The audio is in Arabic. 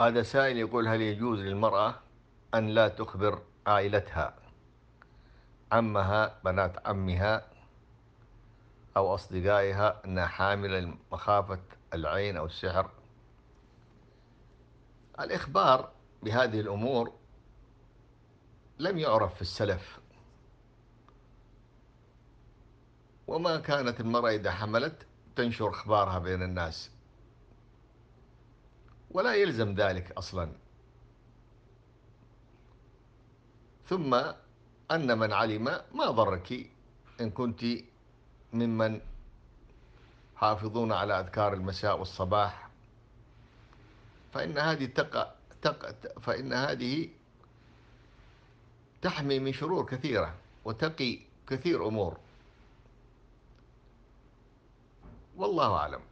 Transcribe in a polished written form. هذا سائل يقول: هل يجوز للمرأة أن لا تخبر عائلتها، عمها، بنات عمها أو أصدقائها، أنها حاملة مخافة العين أو السحر؟ الإخبار بهذه الأمور لم يعرف في السلف، وما كانت المرأة إذا حملت تنشر أخبارها بين الناس، ولا يلزم ذلك أصلا. ثم أن من علم ما ضرك إن كنت ممن حافظون على أذكار المساء والصباح، فإن هذه تحمي من شرور كثيرة وتقي كثير أمور، والله أعلم.